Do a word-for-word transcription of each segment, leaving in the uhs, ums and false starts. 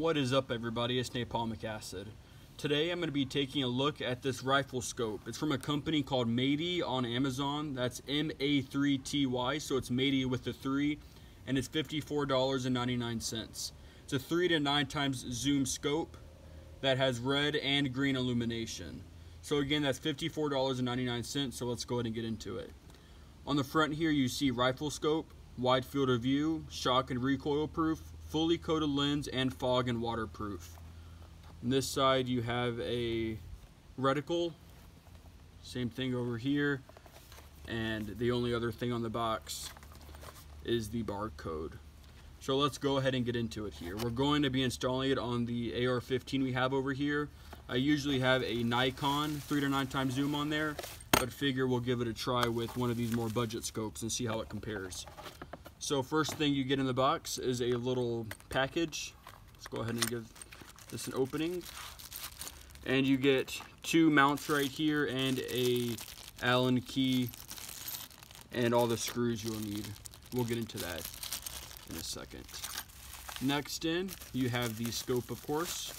What is up, everybody? It's Napalmic Acid. Today I'm going to be taking a look at this rifle scope. It's from a company called Ma three on Amazon. That's M A three T Y, so it's Ma three with the three, and it's fifty-four dollars and ninety-nine cents. It's a three to nine times zoom scope that has red and green illumination. So again, that's fifty-four dollars and ninety-nine cents, so let's go ahead and get into it. On the front here you see rifle scope, wide field of view, shock and recoil proof, fully coated lens, and fog and waterproof. On this side you have a reticle, same thing over here, and the only other thing on the box is the barcode. So let's go ahead and get into it here. We're going to be installing it on the A R fifteen we have over here. I usually have a Nikon three to nine times zoom on there, but figure we'll give it a try with one of these more budget scopes and see how it compares. So first thing you get in the box is a little package. Let's go ahead and give this an opening. And you get two mounts right here and a Allen key and all the screws you'll need. We'll get into that in a second. Next in, you have the scope, of course.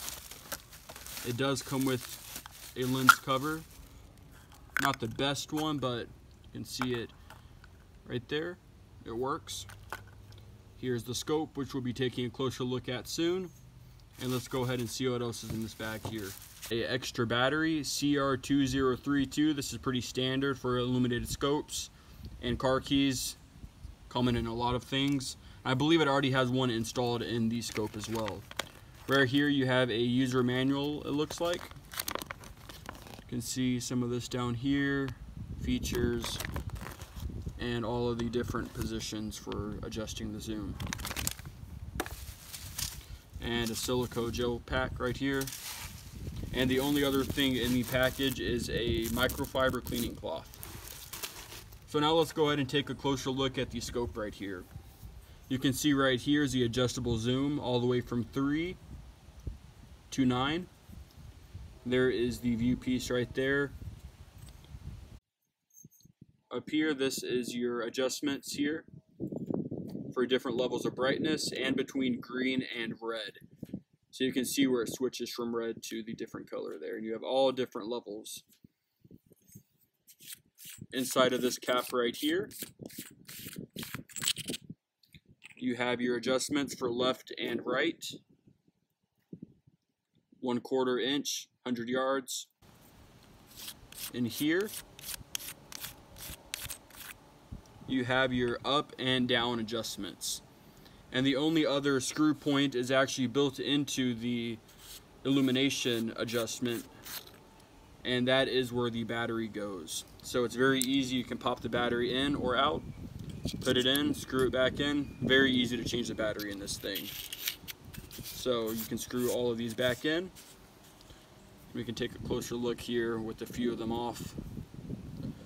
It does come with a lens cover. Not the best one, but you can see it right there. It works. Here's the scope, which we'll be taking a closer look at soon. And let's go ahead and see what else is in this bag here. A extra battery, C R two zero three two. This is pretty standard for illuminated scopes. And car keys, common in a lot of things. I believe it already has one installed in the scope as well. Right here you have a user manual, it looks like. You can see some of this down here, features, and all of the different positions for adjusting the zoom. And a silico gel pack right here. And the only other thing in the package is a microfiber cleaning cloth. So now let's go ahead and take a closer look at the scope right here. You can see right here is the adjustable zoom all the way from three to nine. There is the view piece right there. Up here, this is your adjustments here for different levels of brightness and between green and red. So you can see where it switches from red to the different color there, and you have all different levels. Inside of this cap right here, you have your adjustments for left and right, one quarter inch, one hundred yards. In here, you have your up and down adjustments. And the only other screw point is actually built into the illumination adjustment, and that is where the battery goes. So it's very easy, you can pop the battery in or out, put it in, screw it back in. Very easy to change the battery in this thing. So you can screw all of these back in. We can take a closer look here with a few of them off.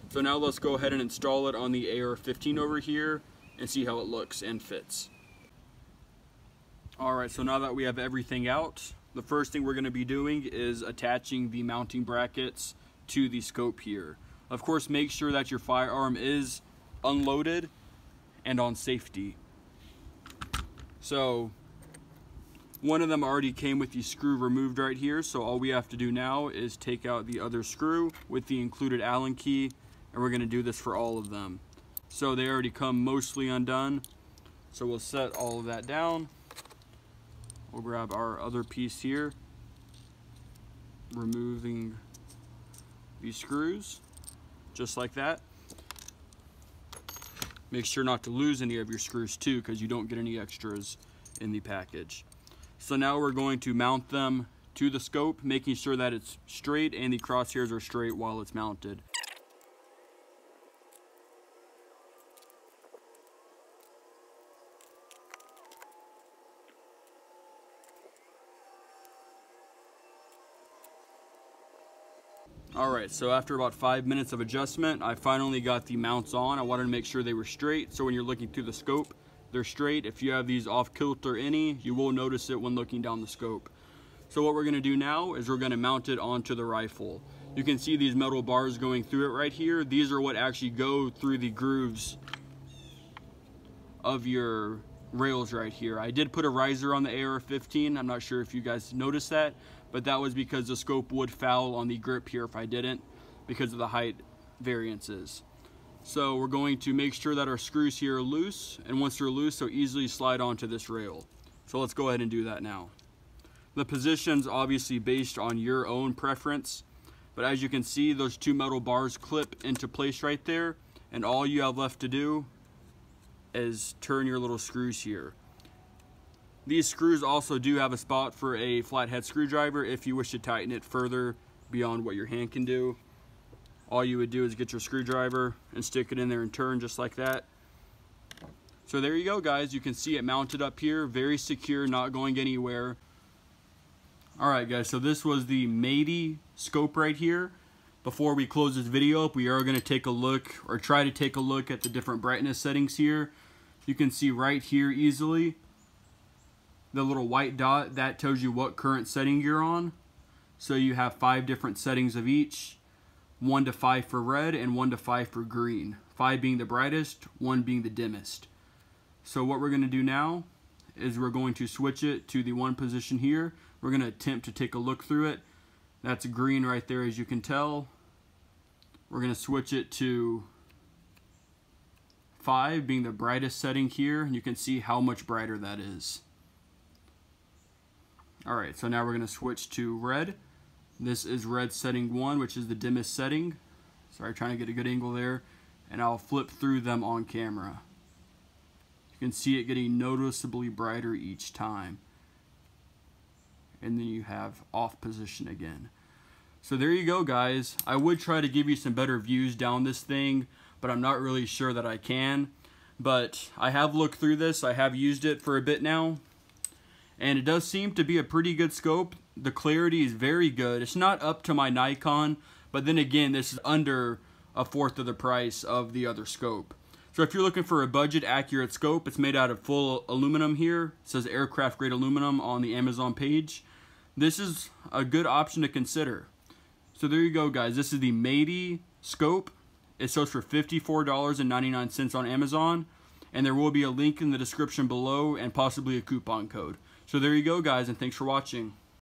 So now let's go ahead and install it on the A R fifteen over here and see how it looks and fits. Alright, so now that we have everything out, the first thing we're going to be doing is attaching the mounting brackets to the scope here. Of course, make sure that your firearm is unloaded and on safety. So one of them already came with the screw removed right here, so all we have to do now is take out the other screw with the included Allen key. And we're going to do this for all of them. So they already come mostly undone. So we'll set all of that down. We'll grab our other piece here, removing these screws, just like that. Make sure not to lose any of your screws too, because you don't get any extras in the package. So now we're going to mount them to the scope, making sure that it's straight and the crosshairs are straight while it's mounted. Alright, so after about five minutes of adjustment, I finally got the mounts on. I wanted to make sure they were straight, so when you're looking through the scope, they're straight. If you have these off kilter any, you will notice it when looking down the scope. So what we're going to do now is we're going to mount it onto the rifle. You can see these metal bars going through it right here. These are what actually go through the grooves of your rails right here. I did put a riser on the A R fifteen. I'm not sure if you guys noticed that, but that was because the scope would foul on the grip here if I didn't, because of the height variances. So we're going to make sure that our screws here are loose, and once they're loose, they'll easily slide onto this rail. So let's go ahead and do that now. The position's obviously based on your own preference, but as you can see, those two metal bars clip into place right there, and all you have left to do is turn your little screws here. These screws also do have a spot for a flathead screwdriver if you wish to tighten it further beyond what your hand can do. All you would do is get your screwdriver and stick it in there and turn just like that. So there you go, guys. You can see it mounted up here, very secure, not going anywhere. All right, guys, so this was the Ma three scope right here. Before we close this video up, we are going to take a look, or try to take a look, at the different brightness settings here. You can see right here easily the little white dot that tells you what current setting you're on. So you have five different settings of each, one to five for red and one to five for green, five being the brightest, one being the dimmest. So what we're going to do now is we're going to switch it to the one position here. We're going to attempt to take a look through it. That's green right there, as you can tell. We're going to switch it to five being the brightest setting here, and you can see how much brighter that is. All right, so now we're going to switch to red. This is red setting one, which is the dimmest setting. Sorry, trying to get a good angle there, and I'll flip through them on camera. You can see it getting noticeably brighter each time. And then you have off position again. So there you go, guys. I would try to give you some better views down this thing, but I'm not really sure that I can. But I have looked through this. I have used it for a bit now, and it does seem to be a pretty good scope. The clarity is very good. It's not up to my Nikon, but then again, this is under a fourth of the price of the other scope. So if you're looking for a budget accurate scope, it's made out of full aluminum here. It says aircraft grade aluminum on the Amazon page. This is a good option to consider. So there you go, guys. This is the Ma three scope. It sells for fifty-four ninety-nine on Amazon, and there will be a link in the description below and possibly a coupon code. So there you go, guys, and thanks for watching.